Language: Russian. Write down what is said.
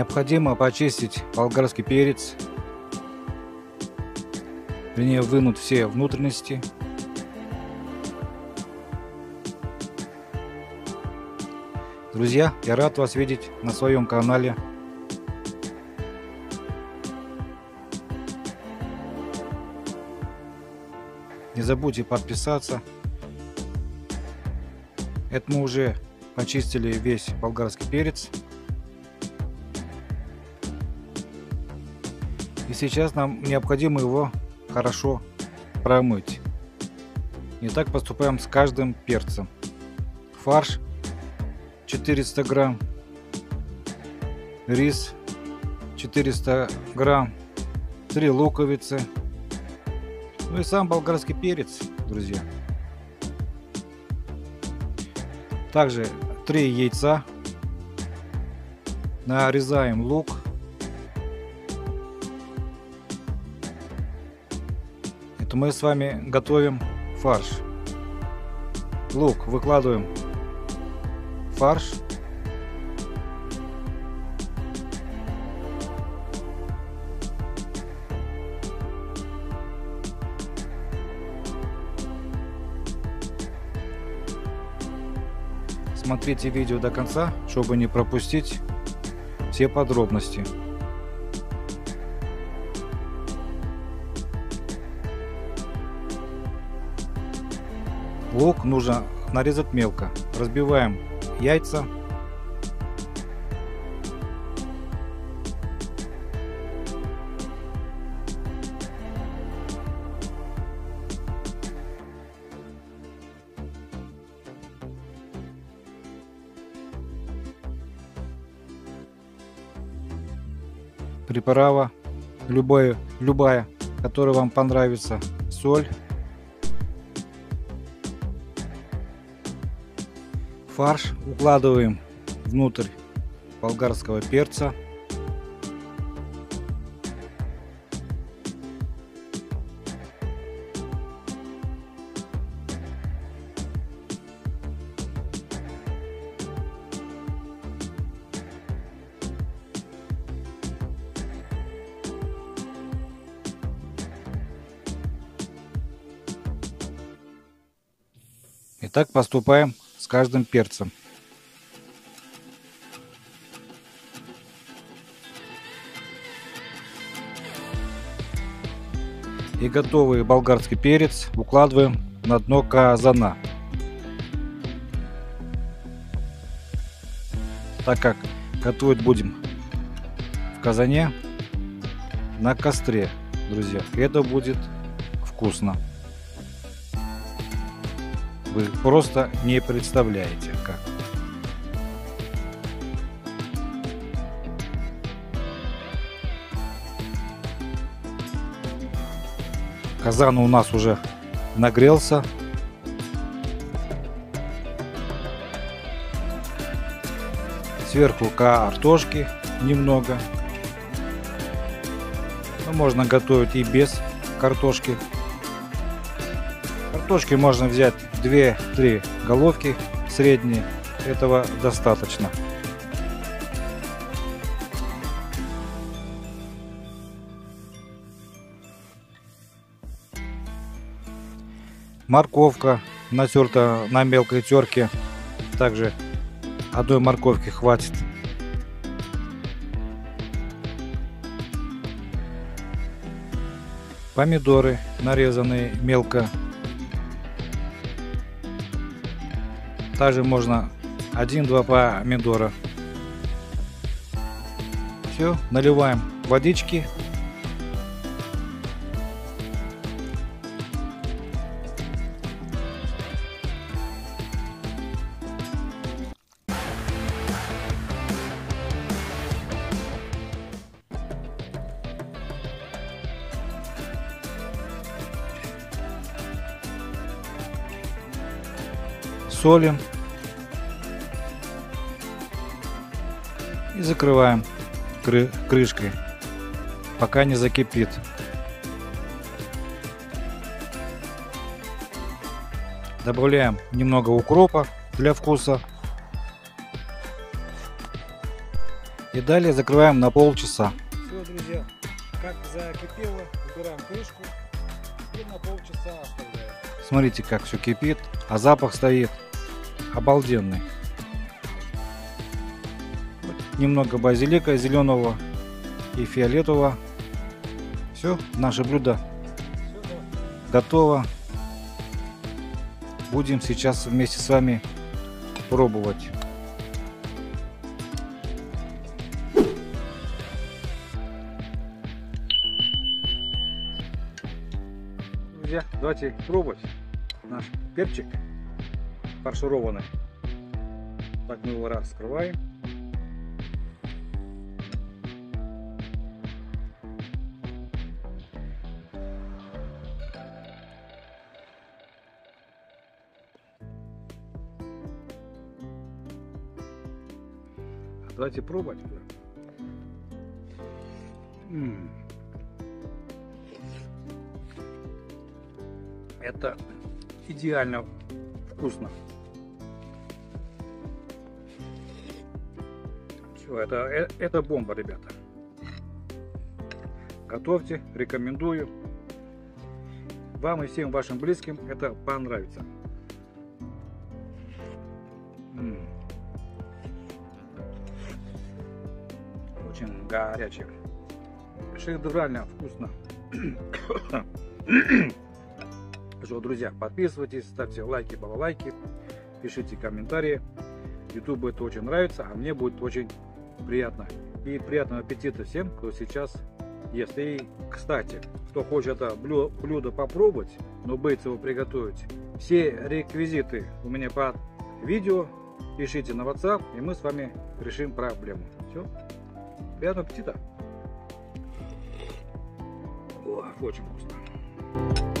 Необходимо почистить болгарский перец, вернее вынуть все внутренности. Друзья, я рад вас видеть на своем канале. Не забудьте подписаться. Это мы уже почистили весь болгарский перец. И сейчас нам необходимо его хорошо промыть. И так поступаем с каждым перцем. Фарш 400 грамм, рис 400 грамм, 3 луковицы, ну и сам болгарский перец, друзья. Также 3 яйца. Нарезаем лук. Это мы с вами готовим фарш. Лук выкладываем в фарш. Смотрите видео до конца, чтобы не пропустить все подробности. Лук нужно нарезать мелко. Разбиваем яйца. Приправа любая, которая вам понравится, соль, фарш укладываем внутрь болгарского перца, и так поступаем с каждым перцем. И готовый болгарский перец укладываем на дно казана, так как готовить будем в казане на костре, друзья. Это будет вкусно. Вы просто не представляете, как. Казан у нас уже нагрелся. Сверху картошки немного. Но можно готовить и без картошки. Картошки можно взять 2-3 головки средние, этого достаточно. Морковка натерта на мелкой терке, также одной морковки хватит. Помидоры нарезанные мелко. Также можно 1-2 помидора. Все, наливаем водички. Солим и закрываем крышкой, пока не закипит. Добавляем немного укропа для вкуса. И далее закрываем на полчаса. Все, друзья, как закипело, убираем крышку и на полчаса оставляем. Смотрите, как все кипит, а запах стоит обалденный. Немного базилика зеленого и фиолетового. Все, наше блюдо готово. Будем сейчас вместе с вами пробовать. Друзья, давайте пробовать наш перчик фаршированный. Так, мы его раскрываем. Давайте пробовать. Это идеально вкусно. Все, это бомба, ребята. Готовьте, рекомендую. Вам и всем вашим близким это понравится. Очень горячий, шедеврально вкусно. Что, друзья, подписывайтесь, ставьте лайки, балалайки, пишите комментарии. YouTube это очень нравится, а мне будет очень приятно. И приятного аппетита всем, кто сейчас ест. И, кстати, кто хочет это блюдо попробовать, но боится его приготовить, все реквизиты у меня под видео. Пишите на WhatsApp, и мы с вами решим проблему. Все. Приятного аппетита! О, очень вкусно!